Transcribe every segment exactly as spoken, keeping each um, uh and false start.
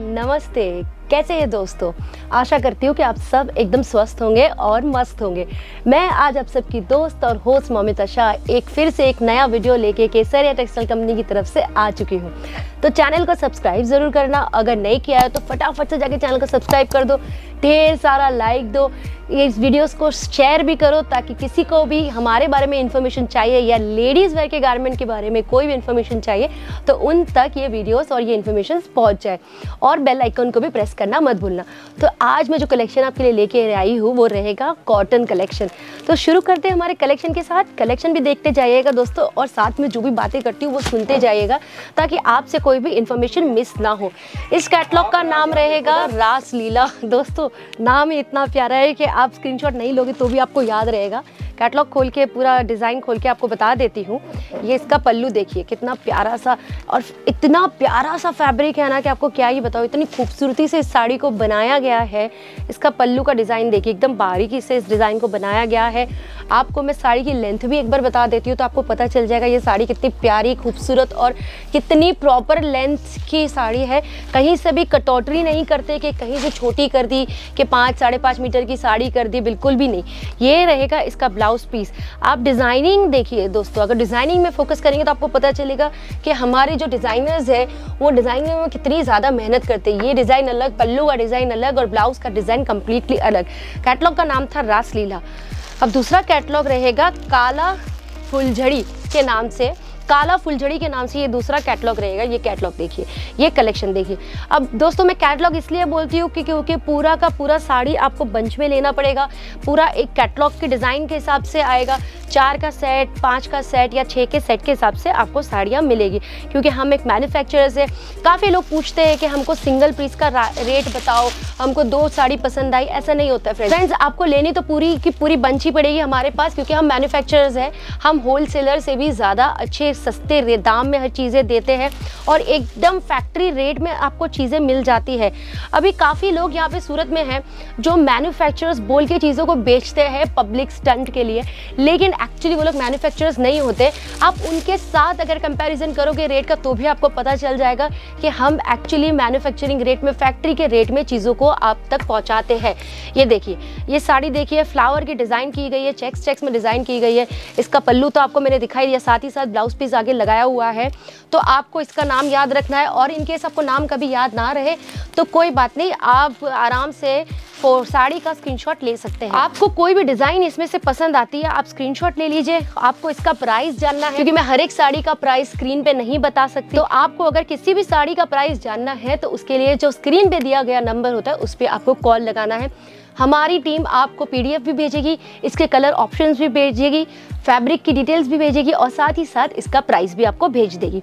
नमस्ते, कैसे हैं दोस्तों। आशा करती हूँ कि आप सब एकदम स्वस्थ होंगे और मस्त होंगे। मैं आज आप सबकी दोस्त और होस्ट ममिता शाह एक फिर से एक नया वीडियो लेके केसरिया टेक्सटाइल कंपनी की तरफ से आ चुकी हूँ। तो चैनल को सब्सक्राइब ज़रूर करना, अगर नहीं किया है तो फटाफट से जाके चैनल को सब्सक्राइब कर दो, ढेर सारा लाइक दो, इस वीडियोस को शेयर भी करो ताकि किसी को भी हमारे बारे में इन्फॉर्मेशन चाहिए या लेडीज़ वेयर के गारमेंट के बारे में कोई भी इन्फॉर्मेशन चाहिए तो उन तक ये वीडियोस और ये इन्फॉर्मेशन पहुंच जाए। और बेल आइकन को भी प्रेस करना मत भूलना। तो आज मैं जो कलेक्शन आपके लिए लेके आई हूँ वो रहेगा कॉटन कलेक्शन। तो शुरू करते हैं हमारे कलेक्शन के साथ। कलेक्शन भी देखते जाइएगा दोस्तों और साथ में जो भी बातें करती हूँ वो सुनते जाइएगा ताकि आपसे कोई भी इन्फॉर्मेशन मिस ना हो। इस कैटलॉग का नाम रहेगा रास लीला। दोस्तों नाम ही इतना प्यारा है कि आप स्क्रीनशॉट नहीं लोगे तो भी आपको याद रहेगा। कैटलॉग खोल के पूरा डिज़ाइन खोल के आपको बता देती हूँ। ये इसका पल्लू देखिए कितना प्यारा सा, और इतना प्यारा सा फैब्रिक है ना कि आपको क्या ही बताओ। इतनी खूबसूरती से इस साड़ी को बनाया गया है। इसका पल्लू का डिज़ाइन देखिए, एकदम बारीकी से इस डिज़ाइन को बनाया गया है। आपको मैं साड़ी की लेंथ भी एक बार बता देती हूँ तो आपको पता चल जाएगा ये साड़ी कितनी प्यारी, खूबसूरत और कितनी प्रॉपर लेंथ की साड़ी है। कहीं से भी कटौती नहीं करते कि कहीं से छोटी कर दी, कि पाँच साढ़े पाँच मीटर की साड़ी कर दी, बिल्कुल भी नहीं। ये रहेगा इसका ब्लाउज पीस। आप डिज़ाइनिंग देखिए दोस्तों, अगर डिज़ाइनिंग में फोकस करेंगे तो आपको पता चलेगा कि हमारे जो डिज़ाइनर्स हैं वो डिज़ाइनिंग में कितनी ज़्यादा मेहनत करते हैं। ये डिज़ाइन अलग, पल्लू का डिज़ाइन अलग और ब्लाउज का डिज़ाइन कम्प्लीटली अलग। कैटलॉग का नाम था रास लीला। अब दूसरा कैटलॉग रहेगा काला फुलझड़ी के नाम से। काला फुलझड़ी के नाम से ये दूसरा कैटलॉग रहेगा। ये कैटलॉग देखिए, ये कलेक्शन देखिए। अब दोस्तों मैं कैटलॉग इसलिए बोलती हूँ कि क्योंकि पूरा का पूरा साड़ी आपको बंच में लेना पड़ेगा। पूरा एक कैटलॉग के डिज़ाइन के हिसाब से आएगा। चार का सेट, पाँच का सेट या छः के सेट के हिसाब से आपको साड़ियाँ मिलेगी, क्योंकि हम एक मैन्युफैक्चरर्स है। काफ़ी लोग पूछते हैं कि हमको सिंगल पीस का रेट बताओ, हमको दो साड़ी पसंद आई। ऐसा नहीं होता है फ्रेंड्स, आपको लेनी तो पूरी की पूरी बंच ही पड़ेगी हमारे पास, क्योंकि हम मैन्युफैक्चरर्स हैं। हम होलसेलर से भी ज़्यादा अच्छे सस्ते दाम में हर चीज़ें देते हैं और एकदम फैक्ट्री रेट में आपको चीज़ें मिल जाती है। अभी काफ़ी लोग यहाँ पे सूरत में हैं जो मैन्युफैक्चरर्स बोल के चीज़ों को बेचते हैं पब्लिक स्टंट के लिए, लेकिन एक्चुअली वो लोग मैन्युफैक्चरर्स नहीं होते। आप उनके साथ अगर कंपैरिजन करोगे रेट का तो भी आपको पता चल जाएगा कि हम एक्चुअली मैन्युफैक्चरिंग रेट में, फैक्ट्री के रेट में चीज़ों को आप तक पहुँचाते हैं। ये देखिए, ये साड़ी देखिए, फ्लावर की डिज़ाइन की गई है, चेक्स चेक्स में डिज़ाइन की गई है। इसका पल्लू तो आपको मैंने दिखाई दिया, साथ ही साथ ब्लाउज पीस आगे लगाया हुआ है। तो आपको इसका नाम याद रखना है, और इनकेस आपको नाम कभी याद ना रहे तो कोई बात नहीं, आप आराम से और साड़ी का स्क्रीनशॉट ले सकते हैं। आपको कोई भी डिज़ाइन इसमें से पसंद आती है आप स्क्रीनशॉट ले लीजिए। आपको इसका प्राइस जानना है, क्योंकि मैं हर एक साड़ी का प्राइस स्क्रीन पे नहीं बता सकती, तो आपको अगर किसी भी साड़ी का प्राइस जानना है तो उसके लिए जो स्क्रीन पे दिया गया नंबर होता है उस पर आपको कॉल लगाना है। हमारी टीम आपको पीडीएफ भी भेजेगी, इसके कलर ऑप्शंस भी भेजेगी, फैब्रिक की डिटेल्स भी भेजेगी और साथ ही साथ इसका प्राइस भी आपको भेज देगी।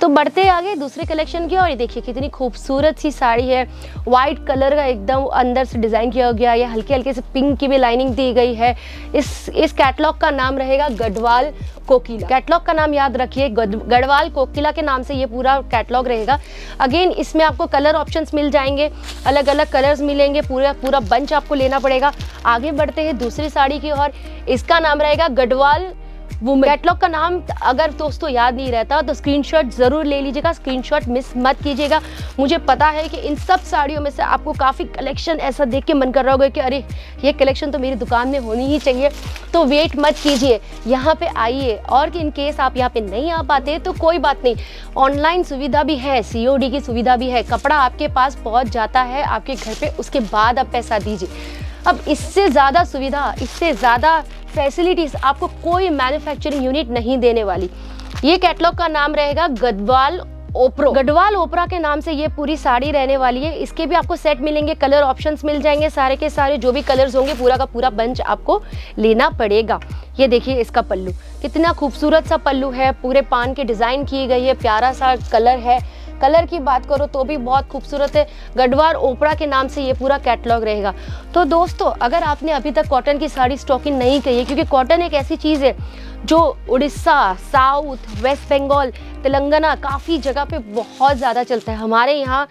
तो बढ़ते आगे दूसरे कलेक्शन की। और ये देखिए कितनी खूबसूरत सी साड़ी है, वाइट कलर का एकदम अंदर से डिज़ाइन किया गया है, हल्के हल्के से पिंक की भी लाइनिंग दी गई है। इस इस कैटलॉग का नाम रहेगा गढ़वाल कोकिला। कैटलॉग का नाम याद रखिए, गढ़वाल कोकिला के नाम से ये पूरा कैटलॉग रहेगा। अगेन इसमें आपको कलर ऑप्शंस मिल जाएंगे, अलग अलग कलर्स मिलेंगे, पूरा पूरा बंच आपको लेना पड़ेगा। आगे बढ़ते हैं दूसरी साड़ी की और इसका नाम रहेगा गढ़वाल वुमेन। कैटलॉग का नाम अगर दोस्तों याद नहीं रहता तो स्क्रीनशॉट ज़रूर ले लीजिएगा, स्क्रीनशॉट मिस मत कीजिएगा। मुझे पता है कि इन सब साड़ियों में से आपको काफ़ी कलेक्शन ऐसा देख के मन कर रहा होगा कि अरे ये कलेक्शन तो मेरी दुकान में होनी ही चाहिए। तो वेट मत कीजिए, यहाँ पे आइए। और कि इन केस आप यहाँ पे नहीं आ पाते तो कोई बात नहीं, ऑनलाइन सुविधा भी है, सी ओ डी की सुविधा भी है, कपड़ा आपके पास पहुँच जाता है आपके घर पर, उसके बाद आप पैसा दीजिए। अब इससे ज़्यादा सुविधा, इससे ज़्यादा फैसिलिटीज़ आपको कोई मैन्युफैक्चरिंग यूनिट नहीं देने वाली। ये कैटलॉग का नाम रहेगा गढ़वाल ओप्रो। गढ़वाल ओपरा के नाम से ये पूरी साड़ी रहने वाली है। इसके भी आपको सेट मिलेंगे, कलर ऑप्शंस मिल जाएंगे, सारे के सारे जो भी कलर्स होंगे पूरा का पूरा बंच आपको लेना पड़ेगा। ये देखिए इसका पल्लू, कितना खूबसूरत सा पल्लू है, पूरे पान के डिज़ाइन की गई है, प्यारा सा कलर है। कलर की बात करो तो भी बहुत खूबसूरत है। गढ़वाल ओपरा के नाम से ये पूरा कैटलॉग रहेगा। तो दोस्तों अगर आपने अभी तक कॉटन की साड़ी स्टॉकिंग नहीं की है, क्योंकि कॉटन एक ऐसी चीज़ है जो उड़ीसा, साउथ, वेस्ट बंगाल, तेलंगाना, काफ़ी जगह पे बहुत ज़्यादा चलता है। हमारे यहाँ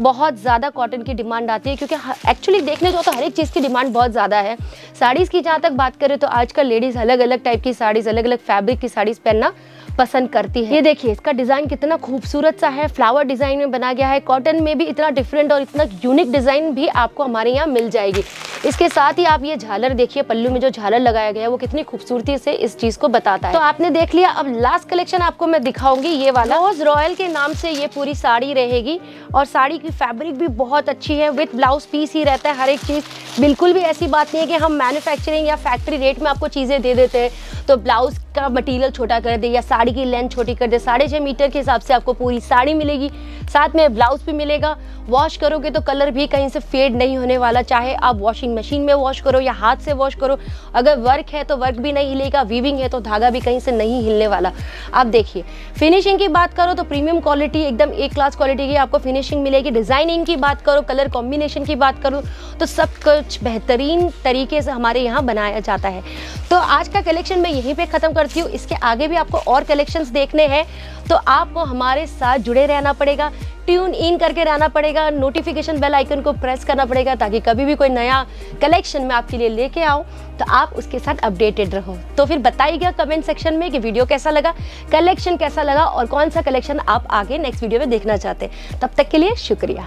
बहुत ज़्यादा कॉटन की डिमांड आती है, क्योंकि एक्चुअली देखने जाओ तो हर एक चीज़ की डिमांड बहुत ज़्यादा है। साड़ीज़ की जहाँ तक बात करें तो आजकल लेडीज़ अलग अलग टाइप की साड़ीज़, अलग अलग फैब्रिक की साड़ीज़ पहनना पसंद करती है। ये देखिए इसका डिजाइन कितना खूबसूरत सा है, फ्लावर डिजाइन में बना गया है। कॉटन में भी इतना डिफरेंट और इतना यूनिक डिजाइन भी आपको हमारे यहाँ मिल जाएगी। इसके साथ ही आप ये झालर देखिए, पल्लू में जो झालर लगाया गया है वो कितनी खूबसूरती से इस चीज को बताता है। तो आपने देख लिया, अब लास्ट कलेक्शन आपको मैं दिखाऊंगी ये वाला। रोज रॉयल के नाम से ये पूरी साड़ी रहेगी और साड़ी की फैब्रिक भी बहुत अच्छी है, विथ ब्लाउज पीस ही रहता है हर एक चीज। बिल्कुल भी ऐसी बात नहीं है कि हम मैन्युफैक्चरिंग या फैक्ट्री रेट में आपको चीजें दे देते हैं तो ब्लाउज का मटेरियल छोटा कर दे या साड़ी की लेंथ छोटी कर दे। साढ़े छः मीटर के हिसाब से आपको पूरी साड़ी मिलेगी, साथ में ब्लाउज भी मिलेगा। वॉश करोगे तो कलर भी कहीं से फेड नहीं होने वाला, चाहे आप वॉशिंग मशीन में वॉश करो या हाथ से वॉश करो। अगर वर्क है तो वर्क भी नहीं हिलेगा, वीविंग है तो धागा भी कहीं से नहीं हिलने वाला। आप देखिए फिनिशिंग की बात करो तो प्रीमियम क्वालिटी, एकदम एक क्लास क्वालिटी की आपको फिनिशिंग मिलेगी। डिजाइनिंग की बात करो, कलर कॉम्बिनेशन की बात करो तो सब कुछ बेहतरीन तरीके से हमारे यहाँ बनाया जाता है। तो आज का कलेक्शन मैं यहीं पर ख़त्म करती हूँ। इसके आगे भी आपको और कलेक्शंस देखने हैं तो आपको हमारे साथ जुड़े रहना पड़ेगा, ट्यून इन करके रहना पड़ेगा, नोटिफिकेशन बेल आइकन को प्रेस करना पड़ेगा ताकि कभी भी कोई नया कलेक्शन मैं आपके लिए लेके आऊँ तो आप उसके साथ अपडेटेड रहो। तो फिर बताइएगा कमेंट सेक्शन में कि वीडियो कैसा लगा, कलेक्शन कैसा लगा और कौन सा कलेक्शन आप आगे नेक्स्ट वीडियो में देखना चाहते हैं। तब तक के लिए शुक्रिया।